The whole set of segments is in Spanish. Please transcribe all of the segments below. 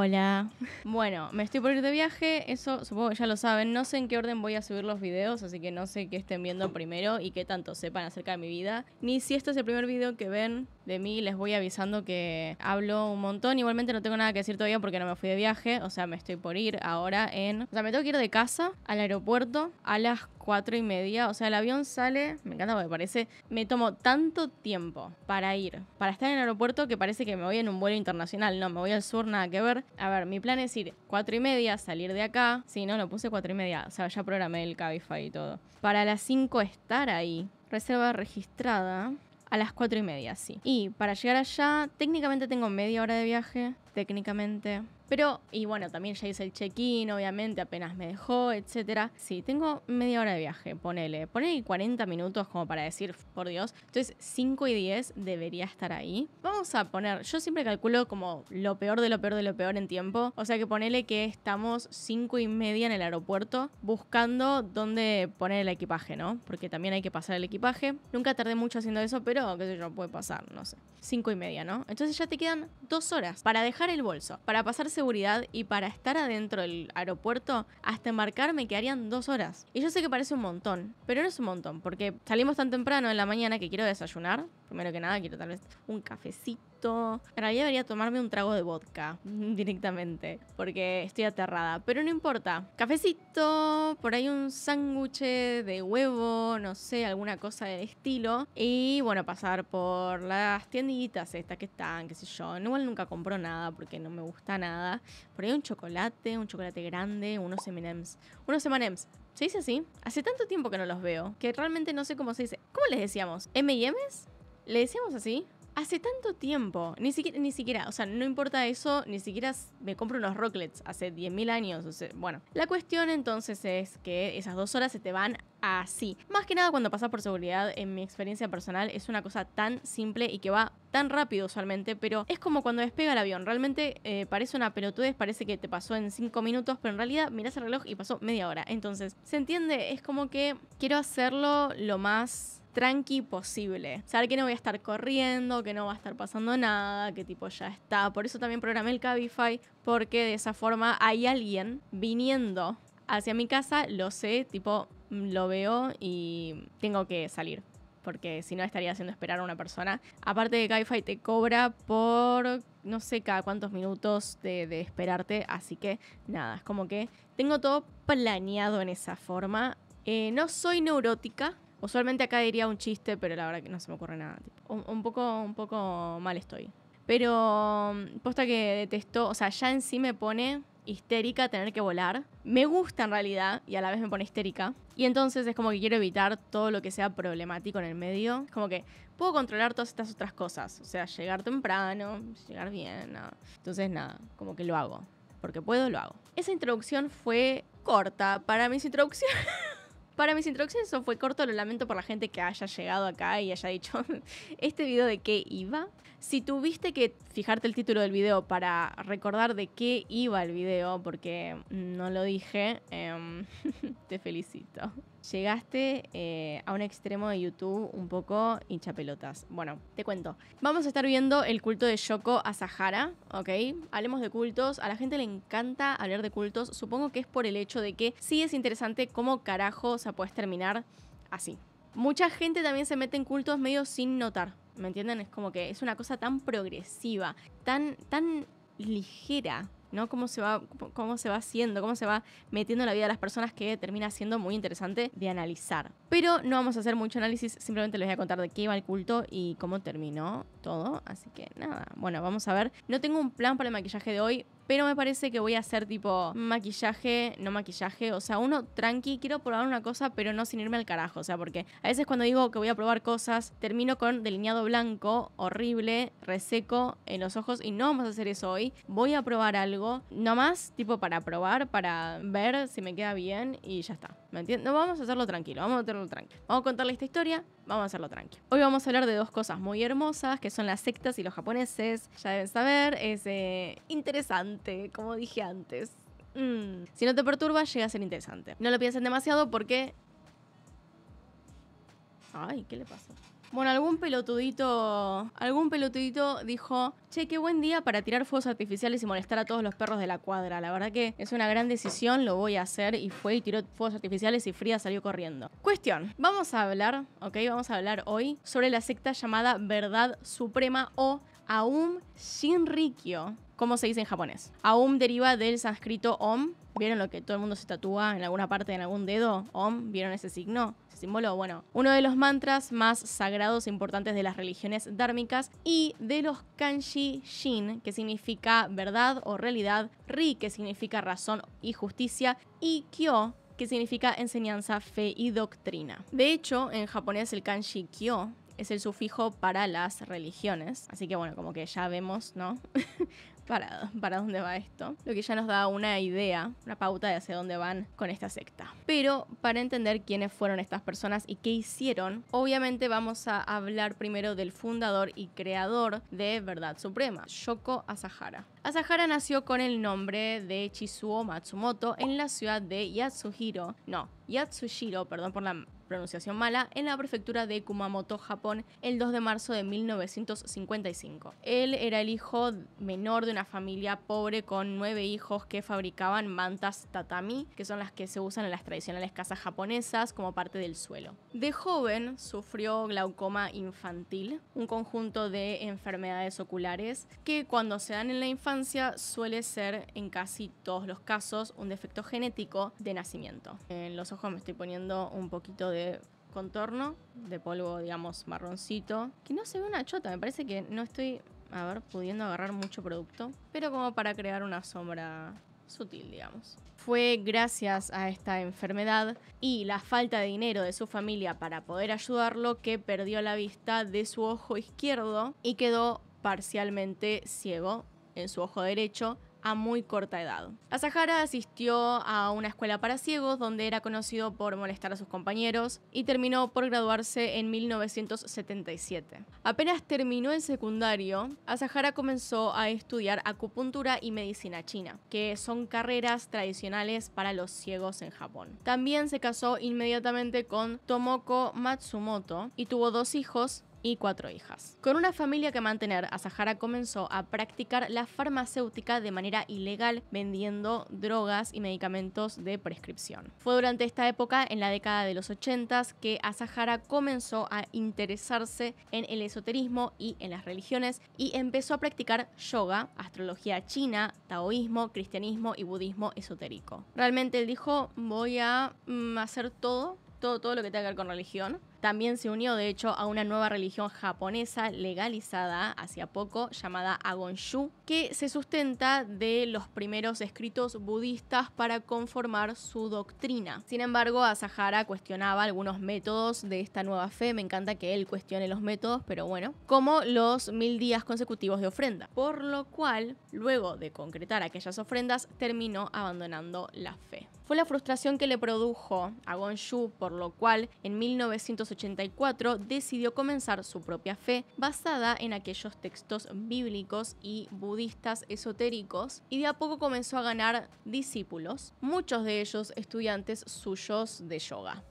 Hola. Bueno, me estoy por ir de viaje, eso supongo que ya lo saben. No sé en qué orden voy a subir los videos, así que no sé qué estén viendo primero y qué tanto sepan acerca de mi vida. Ni si este es el primer video que ven de mí, les voy avisando que hablo un montón. Igualmente no tengo nada que decir todavía porque no me fui de viaje, o sea, me estoy por ir ahora en... O sea, me tengo que ir de casa al aeropuerto a las 4:30, o sea, el avión sale, me encanta porque parece, me tomo tanto tiempo para ir, para estar en el aeropuerto que parece que me voy en un vuelo internacional, no, me voy al sur, nada que ver. A ver, mi plan es ir 4:30, salir de acá, sí, no, lo puse 4:30, o sea, ya programé el Cabify y todo. Para las 5 estar ahí, reserva registrada, a las 4:30, sí. Y para llegar allá, técnicamente tengo media hora de viaje, técnicamente... Pero, y bueno, también ya hice el check-in, obviamente, apenas me dejó, etcétera. Sí, tengo media hora de viaje, ponele 40 minutos como para decir, por Dios. Entonces, 5:10 debería estar ahí. Vamos a poner, yo siempre calculo como lo peor de lo peor de lo peor en tiempo. O sea que ponele que estamos 5:30 en el aeropuerto buscando dónde poner el equipaje, ¿no? Porque también hay que pasar el equipaje. Nunca tardé mucho haciendo eso, pero qué sé yo, puede pasar, no sé. 5:30, ¿no? Entonces ya te quedan 2 horas para dejar el bolso, para pasarse seguridad y para estar adentro del aeropuerto hasta embarcar me quedarían 2 horas. Y yo sé que parece un montón, pero no es un montón porque salimos tan temprano en la mañana que quiero desayunar. Primero que nada quiero tal vez un cafecito. En realidad debería tomarme un trago de vodka directamente porque estoy aterrada, pero no importa. Cafecito, por ahí un sándwich de huevo, no sé, alguna cosa del estilo. Y bueno, pasar por las tienditas estas que están, qué sé yo. Igual nunca compro nada porque no me gusta nada. Por ahí un chocolate grande, unos M&M's. Unos M&M's. ¿Se dice así? Hace tanto tiempo que no los veo, que realmente no sé cómo se dice. ¿Cómo les decíamos? ¿M&M's? ¿Le decíamos así? Hace tanto tiempo. Ni siquiera, o sea, no importa eso, ni siquiera me compro unos rocklets hace 10.000 años. O sea, bueno, la cuestión entonces es que esas 2 horas se te van así. Más que nada cuando pasas por seguridad, en mi experiencia personal, es una cosa tan simple y que va tan rápido usualmente, pero es como cuando despega el avión. Realmente parece una pelotudez, parece que te pasó en 5 minutos, pero en realidad mirás el reloj y pasó media hora. Entonces, ¿se entiende? Es como que quiero hacerlo lo más... tranqui posible. Saber que no voy a estar corriendo, que no va a estar pasando nada, que tipo ya está. Por eso también programé el Cabify, porque de esa forma hay alguien viniendo hacia mi casa, lo sé, tipo, lo veo y tengo que salir. Porque si no estaría haciendo esperar a una persona. Aparte de Cabify te cobra por no sé cada cuántos minutos de esperarte. Así que nada, es como que tengo todo planeado en esa forma. No soy neurótica. Usualmente acá diría un chiste, pero la verdad que no se me ocurre nada. Tipo, un poco mal estoy. Pero posta que detesto, o sea, ya en sí me pone histérica tener que volar. Me gusta en realidad y a la vez me pone histérica. Y entonces es como que quiero evitar todo lo que sea problemático en el medio. Es como que puedo controlar todas estas otras cosas. O sea, llegar temprano, llegar bien, nada. Entonces nada, como que lo hago. Porque puedo, lo hago. Esa introducción fue corta. Para mis introducciones eso fue corto, lo lamento por la gente que haya llegado acá y haya dicho ¿este video de qué iba? Si tuviste que fijarte el título del video para recordar de qué iba el video, porque no lo dije, te felicito. Llegaste a un extremo de YouTube un poco hinchapelotas. Bueno, te cuento. Vamos a estar viendo el culto de Shoko Asahara, ¿ok? Hablemos de cultos. A la gente le encanta hablar de cultos. Supongo que es por el hecho de que sí es interesante cómo carajo, o sea, puedes terminar así. Mucha gente también se mete en cultos medio sin notar, ¿me entienden? Es como que es una cosa tan progresiva, tan ligera, ¿no? Cómo se va haciendo, cómo se va metiendo en la vida de las personas, que termina siendo muy interesante de analizar. Pero no vamos a hacer mucho análisis, simplemente les voy a contar de qué iba el culto y cómo terminó todo. Así que nada, bueno, vamos a ver. No tengo un plan para el maquillaje de hoy, pero me parece que voy a hacer tipo maquillaje, no maquillaje, o sea, uno tranqui, quiero probar una cosa, pero no sin irme al carajo, o sea, porque a veces cuando digo que voy a probar cosas, termino con delineado blanco, horrible, reseco en los ojos, y no vamos a hacer eso hoy. Voy a probar algo, nomás tipo para probar, para ver si me queda bien y ya está, ¿me entiendes? No, vamos a hacerlo tranquilo, Vamos a contarle esta historia, vamos a hacerlo tranquilo. Hoy vamos a hablar de 2 cosas muy hermosas, que son las sectas y los japoneses, ya deben saber, es interesante. Como dije antes, si no te perturba, llega a ser interesante. No lo piensen demasiado porque... Ay, ¿qué le pasa? Bueno, algún pelotudito dijo, che, qué buen día para tirar fuegos artificiales y molestar a todos los perros de la cuadra. La verdad que es una gran decisión, lo voy a hacer. Y fue y tiró fuegos artificiales y Frida salió corriendo. Cuestión, vamos a hablar, ok, vamos a hablar hoy sobre la secta llamada Verdad Suprema o Aum Shinrikyo. ¿Cómo se dice en japonés? Aum deriva del sánscrito Om. ¿Vieron lo que todo el mundo se tatúa en alguna parte, en algún dedo? Om, ¿vieron ese signo? Ese símbolo, bueno. Uno de los mantras más sagrados e importantes de las religiones dhármicas y de los kanji shin, que significa verdad o realidad, ri, que significa razón y justicia, y kyo, que significa enseñanza, fe y doctrina. De hecho, en japonés el kanji kyo es el sufijo para las religiones. Así que bueno, como que ya vemos, ¿no? ¿Para dónde va esto? Lo que ya nos da una idea, una pauta de hacia dónde van con esta secta. Pero para entender quiénes fueron estas personas y qué hicieron, obviamente vamos a hablar primero del fundador y creador de Verdad Suprema, Shoko Asahara. Asahara nació con el nombre de Chizuo Matsumoto en la ciudad de Yatsushiro, perdón por la pronunciación mala, en la prefectura de Kumamoto, Japón, el 2 de marzo de 1955. Él era el hijo menor de una familia pobre con 9 hijos que fabricaban mantas tatami, que son las que se usan en las tradicionales casas japonesas como parte del suelo. De joven sufrió glaucoma infantil, un conjunto de enfermedades oculares que cuando se dan en la infancia suele ser en casi todos los casos un defecto genético de nacimiento. En los ojos me estoy poniendo un poquito de contorno, de polvo, digamos, marroncito. Que no se ve una chota, me parece que no estoy, a ver, pudiendo agarrar mucho producto. Pero como para crear una sombra sutil, digamos. Fue gracias a esta enfermedad y la falta de dinero de su familia para poder ayudarlo que perdió la vista de su ojo izquierdo y quedó parcialmente ciego en su ojo derecho a muy corta edad. Asahara asistió a una escuela para ciegos donde era conocido por molestar a sus compañeros y terminó por graduarse en 1977. Apenas terminó el secundario, Asahara comenzó a estudiar acupuntura y medicina china, que son carreras tradicionales para los ciegos en Japón. También se casó inmediatamente con Tomoko Matsumoto y tuvo 2 hijos, y 4 hijas. Con una familia que mantener, Asahara comenzó a practicar la farmacéutica de manera ilegal, vendiendo drogas y medicamentos de prescripción. Fue durante esta época, en la década de los 80s, que Asahara comenzó a interesarse en el esoterismo y en las religiones y empezó a practicar yoga, astrología china, taoísmo, cristianismo y budismo esotérico. Realmente él dijo, voy a hacer todo lo que tenga que ver con religión. También se unió, de hecho, a una nueva religión japonesa legalizada hace poco, llamada Agonshu, que se sustenta de los primeros escritos budistas para conformar su doctrina. Sin embargo, Asahara cuestionaba algunos métodos de esta nueva fe. Me encanta que él cuestione los métodos, pero bueno. Como los 1000 días consecutivos de ofrenda. Por lo cual, luego de concretar aquellas ofrendas, terminó abandonando la fe. Fue la frustración que le produjo Agonshu, por lo cual, en 1984 decidió comenzar su propia fe basada en aquellos textos bíblicos y budistas esotéricos y de a poco comenzó a ganar discípulos, muchos de ellos estudiantes suyos de yoga.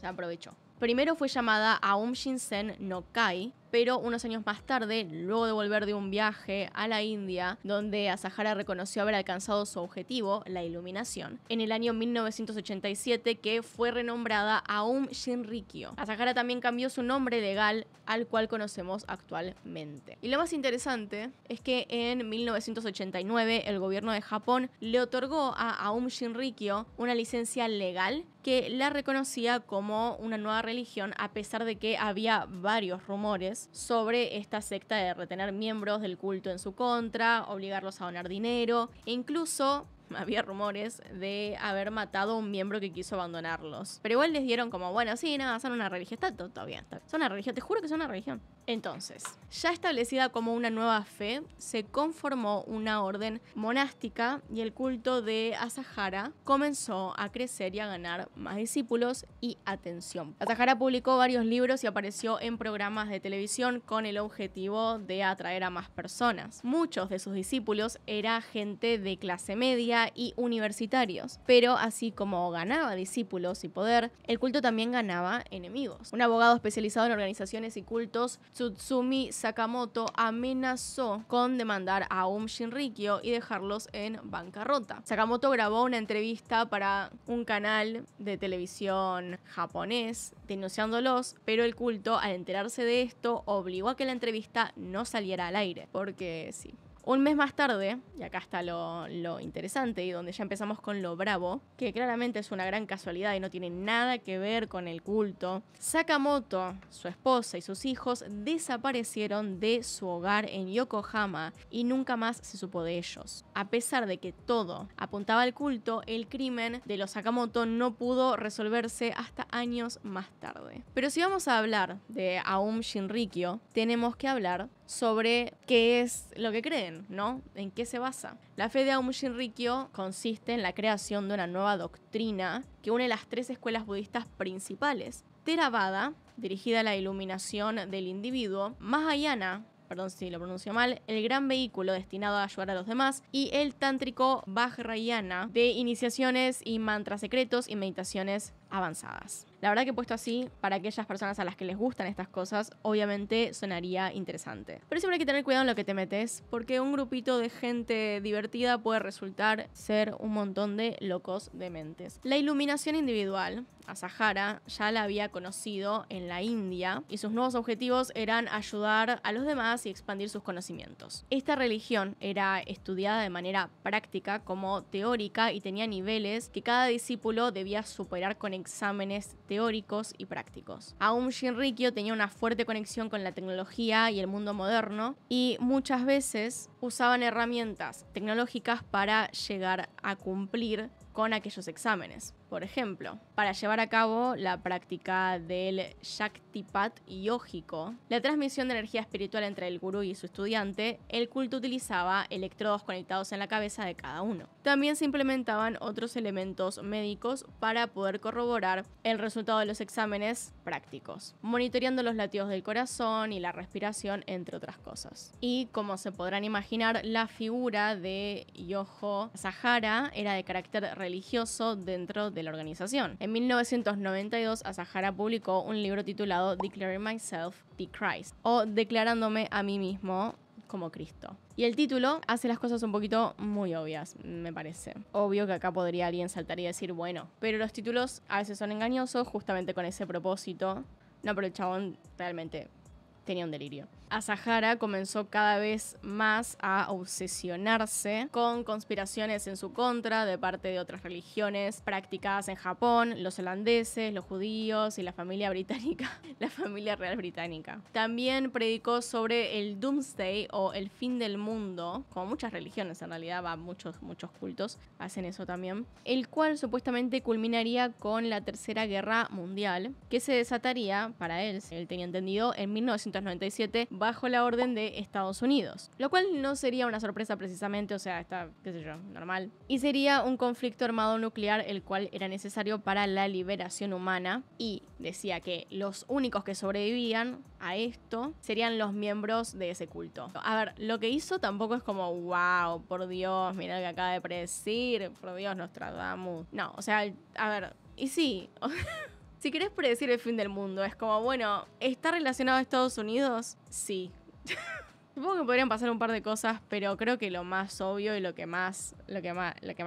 Se aprovechó. Primero fue llamada Aum Shinsen no Kai, pero unos años más tarde, luego de volver de un viaje a la India, donde Asahara reconoció haber alcanzado su objetivo, la iluminación, en el año 1987, que fue renombrada Aum Shinrikyo. Asahara también cambió su nombre legal al cual conocemos actualmente. Y lo más interesante es que en 1989 el gobierno de Japón le otorgó a Aum Shinrikyo una licencia legal que la reconocía como una nueva religión, a pesar de que había varios rumores sobre esta secta de retener miembros del culto en su contra, obligarlos a donar dinero e incluso había rumores de haber matado a un miembro que quiso abandonarlos. Pero igual les dieron como, bueno, sí, nada, son una religión. Está bien, son una religión, te juro que son una religión. Entonces, ya establecida como una nueva fe, se conformó una orden monástica y el culto de Asahara comenzó a crecer y a ganar más discípulos y atención. Asahara publicó varios libros y apareció en programas de televisión con el objetivo de atraer a más personas. Muchos de sus discípulos era gente de clase media, nobleza y universitarios, pero así como ganaba discípulos y poder, el culto también ganaba enemigos. Un abogado especializado en organizaciones y cultos, Tsutsumi Sakamoto, amenazó con demandar a Aum Shinrikyo y dejarlos en bancarrota. Sakamoto grabó una entrevista para un canal de televisión japonés denunciándolos, pero el culto, al enterarse de esto, obligó a que la entrevista no saliera al aire, porque sí. Un mes más tarde, y acá está lo interesante y donde ya empezamos con lo bravo, que claramente es una gran casualidad y no tiene nada que ver con el culto, Sakamoto, su esposa y sus hijos desaparecieron de su hogar en Yokohama y nunca más se supo de ellos. A pesar de que todo apuntaba al culto, el crimen de los Sakamoto no pudo resolverse hasta años más tarde. Pero si vamos a hablar de Aum Shinrikyo, tenemos que hablar sobre qué es lo que creen, ¿no? ¿En qué se basa? La fe de Aum Shinrikyo consiste en la creación de una nueva doctrina que une las tres escuelas budistas principales: Theravada, dirigida a la iluminación del individuo; Mahayana, perdón si lo pronuncio mal, el gran vehículo destinado a ayudar a los demás; y el tántrico Vajrayana, de iniciaciones y mantras secretos y meditaciones avanzadas. La verdad que he puesto así para aquellas personas a las que les gustan estas cosas, obviamente sonaría interesante. Pero siempre hay que tener cuidado en lo que te metes, porque un grupito de gente divertida puede resultar ser un montón de locos dementes. La iluminación individual, Asahara ya la había conocido en la India, y sus nuevos objetivos eran ayudar a los demás y expandir sus conocimientos. Esta religión era estudiada de manera práctica como teórica y tenía niveles que cada discípulo debía superar con exámenes teóricos y prácticos. Aum Shinrikyo tenía una fuerte conexión con la tecnología y el mundo moderno, y muchas veces usaban herramientas tecnológicas para llegar a cumplir con aquellos exámenes. Por ejemplo, para llevar a cabo la práctica del Shaktipat yógico, la transmisión de energía espiritual entre el gurú y su estudiante, el culto utilizaba electrodos conectados en la cabeza de cada uno. También se implementaban otros elementos médicos para poder corroborar el resultado de los exámenes prácticos, monitoreando los latidos del corazón y la respiración, entre otras cosas. Y como se podrán imaginar, la figura de Shoko Asahara era de carácter religioso dentro de la organización. En 1992, Asahara publicó un libro titulado Declaring Myself the Christ, o Declarándome a mí mismo como Cristo. Y el título hace las cosas un poquito muy obvias, me parece. Obvio que acá podría alguien saltar y decir, bueno, pero los títulos a veces son engañosos justamente con ese propósito. No, pero el chabón realmente tenía un delirio. Asahara comenzó cada vez más a obsesionarse con conspiraciones en su contra de parte de otras religiones practicadas en Japón, los holandeses, los judíos y la familia británica, la familia real británica. También predicó sobre el Doomsday o el fin del mundo, como muchas religiones en realidad, va, muchos cultos hacen eso también, el cual supuestamente culminaría con la Tercera Guerra Mundial, que se desataría, para él, si él tenía entendido, en 1997, bajo la orden de Estados Unidos, lo cual no sería una sorpresa precisamente, o sea, está, qué sé yo, normal. Y sería un conflicto armado nuclear el cual era necesario para la liberación humana, y decía que los únicos que sobrevivían a esto serían los miembros de ese culto. A ver, lo que hizo tampoco es como, wow, por Dios, mirá lo que acaba de predecir, por Dios, Nostradamus. No, o sea, a ver, y sí, si querés predecir el fin del mundo, es como, bueno, ¿está relacionado a Estados Unidos? Sí. Supongo que podrían pasar un par de cosas, pero creo que lo más obvio y lo que más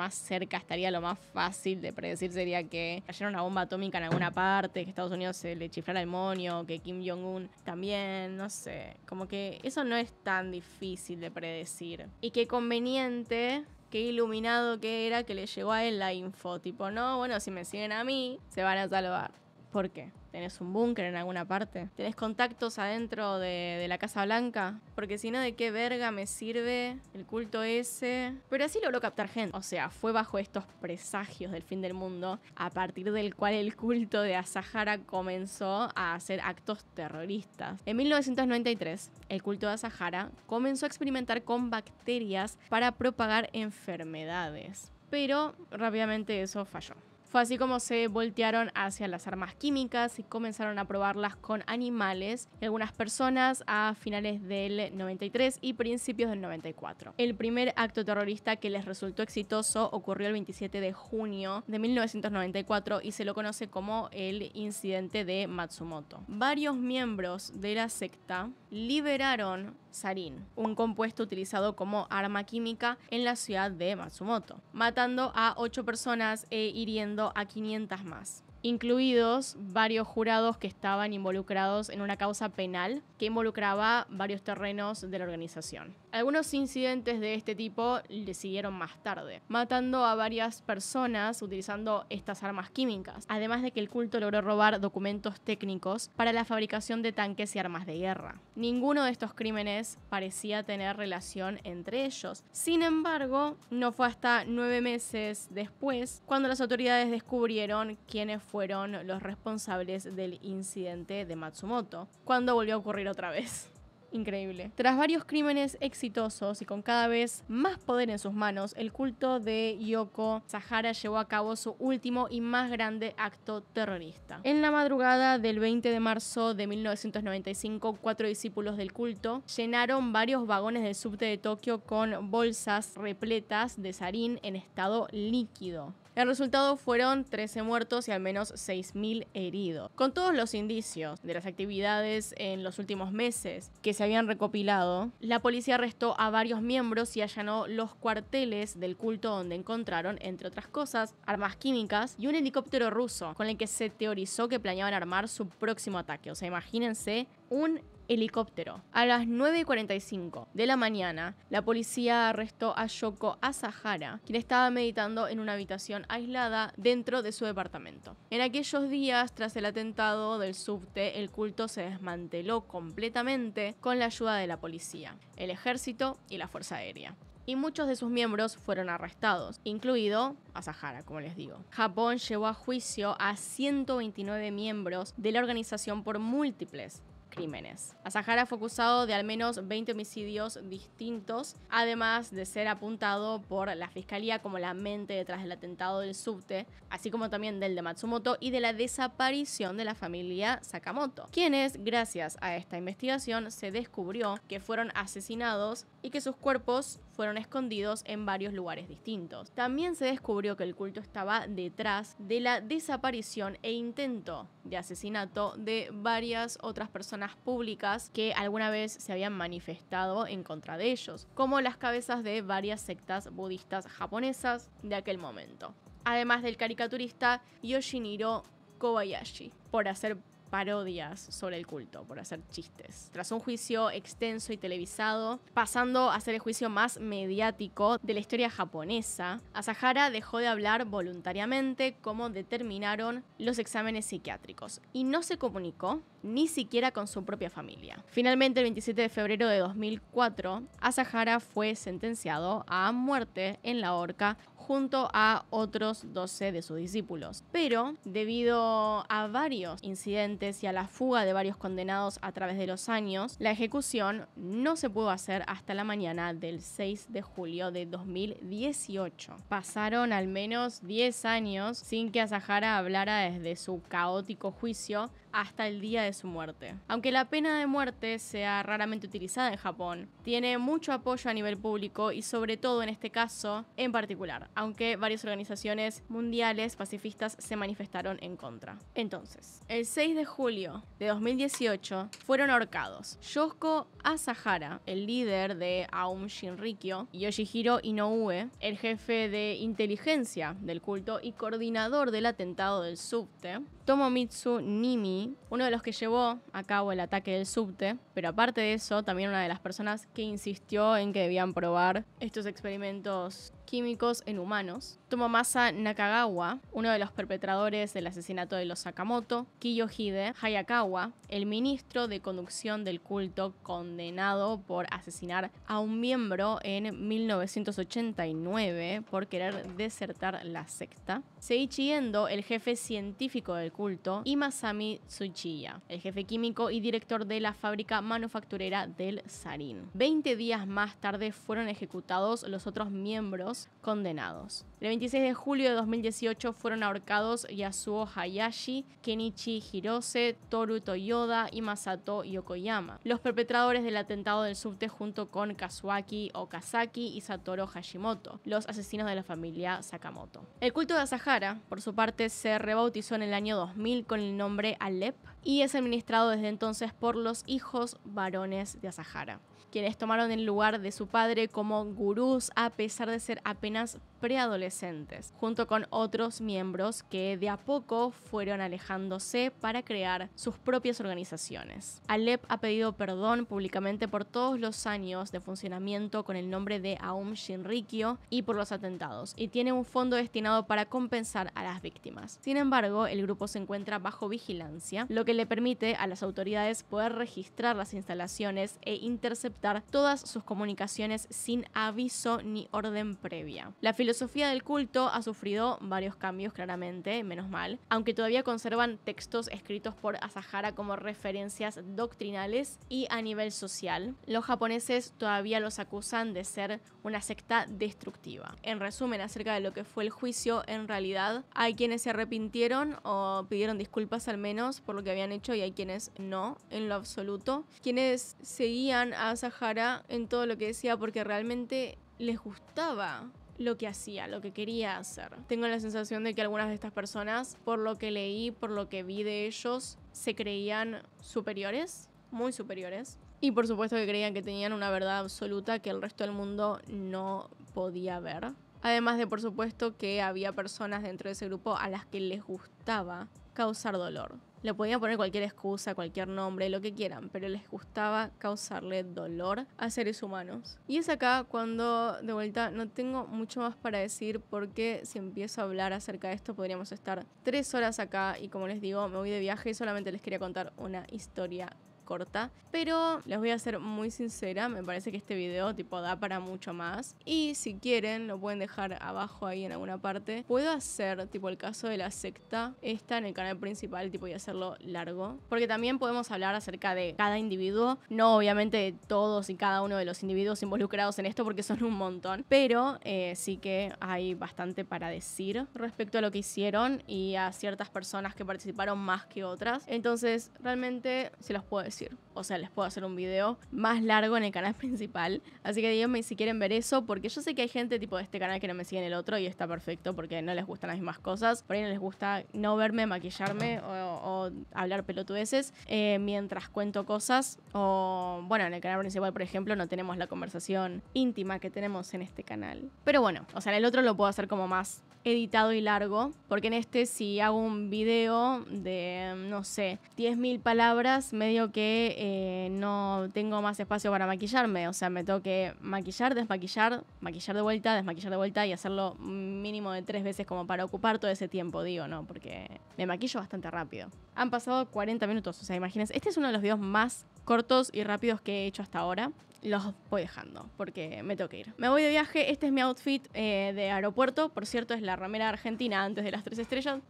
cerca estaría, lo más fácil de predecir, sería que cayera una bomba atómica en alguna parte, que Estados Unidos se le chiflara el moño, que Kim Jong-un también, no sé. Como que eso no es tan difícil de predecir. Y qué conveniente, qué iluminado que era que le llegó a él la info. Tipo, no, bueno, si me siguen a mí, se van a salvar. ¿Por qué? ¿Tenés un búnker en alguna parte? ¿Tenés contactos adentro de la Casa Blanca? Porque si no, ¿de qué verga me sirve el culto ese? Pero así logró captar gente. O sea, fue bajo estos presagios del fin del mundo a partir del cual el culto de Asahara comenzó a hacer actos terroristas. En 1993, el culto de Asahara comenzó a experimentar con bacterias para propagar enfermedades. Pero rápidamente eso falló. Fue así como se voltearon hacia las armas químicas y comenzaron a probarlas con animales y algunas personas a finales del 93 y principios del 94. El primer acto terrorista que les resultó exitoso ocurrió el 27 de junio de 1994 y se lo conoce como el incidente de Matsumoto. Varios miembros de la secta liberaron sarín, un compuesto utilizado como arma química en la ciudad de Matsumoto, matando a 8 personas e hiriendo a 500 más, incluidos varios jurados que estaban involucrados en una causa penal que involucraba varios terrenos de la organización. Algunos incidentes de este tipo le siguieron más tarde, matando a varias personas utilizando estas armas químicas, además de que el culto logró robar documentos técnicos para la fabricación de tanques y armas de guerra. Ninguno de estos crímenes parecía tener relación entre ellos. Sin embargo, no fue hasta 9 meses después cuando las autoridades descubrieron quiénes fueron los responsables del incidente de Matsumoto, cuando volvió a ocurrir otra vez. Increíble. Tras varios crímenes exitosos y con cada vez más poder en sus manos, el culto de Shoko Asahara llevó a cabo su último y más grande acto terrorista. En la madrugada del 20 de marzo de 1995, 4 discípulos del culto llenaron varios vagones del subte de Tokio con bolsas repletas de sarín en estado líquido. El resultado fueron 13 muertos y al menos 6.000 heridos. Con todos los indicios de las actividades en los últimos meses que se habían recopilado, la policía arrestó a varios miembros y allanó los cuarteles del culto, donde encontraron, entre otras cosas, armas químicas y un helicóptero ruso con el que se teorizó que planeaban armar su próximo ataque. O sea, imagínense un helicóptero. A las 9:45 de la mañana, la policía arrestó a Shoko Asahara, quien estaba meditando en una habitación aislada dentro de su departamento. En aquellos días, tras el atentado del subte, el culto se desmanteló completamente con la ayuda de la policía, el ejército y la fuerza aérea, y muchos de sus miembros fueron arrestados, incluido Asahara, como les digo. Japón llevó a juicio a 129 miembros de la organización por múltiples crímenes. Asahara fue acusado de al menos 20 homicidios distintos, además de ser apuntado por la fiscalía como la mente detrás del atentado del subte, así como también del de Matsumoto y de la desaparición de la familia Sakamoto, quienes, gracias a esta investigación, se descubrió que fueron asesinados y que sus cuerpos fueron escondidos en varios lugares distintos. También se descubrió que el culto estaba detrás de la desaparición e intento de asesinato de varias otras personas públicas que alguna vez se habían manifestado en contra de ellos, como las cabezas de varias sectas budistas japonesas de aquel momento, además del caricaturista Yoshihiro Kobayashi, por hacer parodias sobre el culto, por hacer chistes. Tras un juicio extenso y televisado, pasando a ser el juicio más mediático de la historia japonesa, Asahara dejó de hablar voluntariamente, como determinaron los exámenes psiquiátricos, y no se comunicó ni siquiera con su propia familia. Finalmente, el 27 de febrero de 2004, Asahara fue sentenciado a muerte en la horca junto a otros 12 de sus discípulos. Pero, debido a varios incidentes y a la fuga de varios condenados a través de los años, la ejecución no se pudo hacer hasta la mañana del 6 de julio de 2018. Pasaron al menos 10 años sin que Asahara hablara desde su caótico juicio hasta el día de su muerte. Aunque la pena de muerte sea raramente utilizada en Japón, tiene mucho apoyo a nivel público y sobre todo en este caso en particular, aunque varias organizaciones mundiales pacifistas se manifestaron en contra. Entonces, el 6 de julio de 2018 fueron ahorcados Shoko Asahara, el líder de Aum Shinrikyo, Yoshihiro Inoue, el jefe de inteligencia del culto y coordinador del atentado del subte, Tomomitsu Nimi, uno de los que llevó a cabo el ataque del subte, pero aparte de eso, también una de las personas que insistió en que debían probar estos experimentos químicos en humanos, Tomomasa Nakagawa, uno de los perpetradores del asesinato de los Sakamoto, Kiyohide Hayakawa, el ministro de conducción del culto condenado por asesinar a un miembro en 1989 por querer desertar la secta, Seiichi Endo, el jefe científico del culto, y Masami Tsuchiya, el jefe químico y director de la fábrica manufacturera del sarín. 20 días más tarde fueron ejecutados los otros miembros los condenados. El 26 de julio de 2018 fueron ahorcados Yasuo Hayashi, Kenichi Hirose, Toru Toyoda y Masato Yokoyama, los perpetradores del atentado del subte junto con Kazuaki Okazaki y Satoru Hashimoto, los asesinos de la familia Sakamoto. El culto de Asahara, por su parte, se rebautizó en el año 2000 con el nombre Alep y es administrado desde entonces por los hijos varones de Asahara, quienes tomaron el lugar de su padre como gurús a pesar de ser apenas preadolescentes, junto con otros miembros que de a poco fueron alejándose para crear sus propias organizaciones. Alep ha pedido perdón públicamente por todos los años de funcionamiento con el nombre de Aum Shinrikyo y por los atentados, y tiene un fondo destinado para compensar a las víctimas. Sin embargo, el grupo se encuentra bajo vigilancia, lo que le permite a las autoridades poder registrar las instalaciones e interceptar todas sus comunicaciones sin aviso ni orden previa. La filosofía del culto ha sufrido varios cambios, claramente, menos mal, aunque todavía conservan textos escritos por Asahara como referencias doctrinales, y a nivel social, los japoneses todavía los acusan de ser una secta destructiva. En resumen, acerca de lo que fue el juicio, en realidad hay quienes se arrepintieron o pidieron disculpas al menos por lo que habían hecho, y hay quienes no, en lo absoluto. Quienes seguían a Asahara en todo lo que decía porque realmente les gustaba lo que hacía, lo que quería hacer. Tengo la sensación de que algunas de estas personas, por lo que leí, por lo que vi de ellos, se creían superiores, muy superiores. Y por supuesto que creían que tenían una verdad absoluta que el resto del mundo no podía ver. Además de, por supuesto, que había personas dentro de ese grupo a las que les gustaba causar dolor. Le podían poner cualquier excusa, cualquier nombre, lo que quieran, pero les gustaba causarle dolor a seres humanos. Y es acá cuando, de vuelta, no tengo mucho más para decir, porque si empiezo a hablar acerca de esto podríamos estar 3 horas acá, y como les digo, me voy de viaje y solamente les quería contar una historia corta, pero les voy a ser muy sincera, me parece que este video tipo da para mucho más, y si quieren lo pueden dejar abajo ahí en alguna parte. Puedo hacer tipo el caso de la secta esta en el canal principal tipo y hacerlo largo, porque también podemos hablar acerca de cada individuo, no obviamente de todos y cada uno de los individuos involucrados en esto porque son un montón, pero sí que hay bastante para decir respecto a lo que hicieron y a ciertas personas que participaron más que otras. Entonces realmente se los puedo decir. O sea, les puedo hacer un video más largo en el canal principal, así que díganme si quieren ver eso, porque yo sé que hay gente tipo de este canal que no me sigue en el otro, y está perfecto porque no les gustan las mismas cosas. Por ahí no les gusta no verme maquillarme o hablar pelotudeces mientras cuento cosas, o bueno, en el canal principal por ejemplo no tenemos la conversación íntima que tenemos en este canal, pero bueno, o sea, en el otro lo puedo hacer como más editado y largo, porque en este, si hago un video de, no sé, 10.000 palabras, medio que no tengo más espacio para maquillarme. O sea, me tengo que maquillar, desmaquillar, maquillar de vuelta, desmaquillar de vuelta, y hacerlo mínimo de 3 veces como para ocupar todo ese tiempo, digo, ¿no? Porque me maquillo bastante rápido. Han pasado 40 minutos, o sea, imagínense. Este es uno de los videos más cortos y rápidos que he hecho hasta ahora. Los voy dejando porque me tengo que ir. Me voy de viaje. Este es mi outfit de aeropuerto. Por cierto, es la remera argentina antes de las 3 estrellas.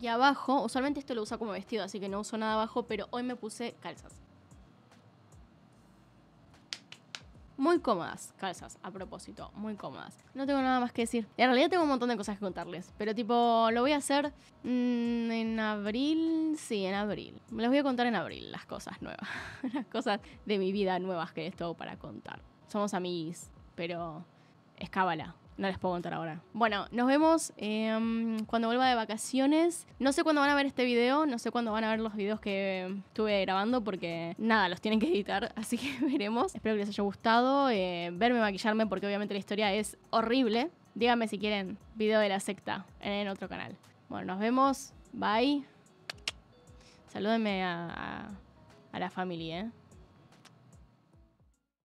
Y abajo, usualmente esto lo uso como vestido, así que no uso nada abajo, pero hoy me puse calzas. Muy cómodas, calzas, a propósito, muy cómodas. No tengo nada más que decir. En realidad tengo un montón de cosas que contarles, pero tipo, lo voy a hacer en abril. Sí, en abril. Les voy a contar en abril las cosas nuevas. Las cosas de mi vida nuevas que les tengo para contar. Somos amiguis, pero es cábala. No les puedo contar ahora. Bueno, nos vemos cuando vuelva de vacaciones. No sé cuándo van a ver este video. No sé cuándo van a ver los videos que estuve grabando, porque nada, los tienen que editar. Así que veremos. Espero que les haya gustado verme maquillarme, porque obviamente la historia es horrible. Díganme si quieren video de la secta en otro canal. Bueno, nos vemos. Bye. Salúdenme a la familia,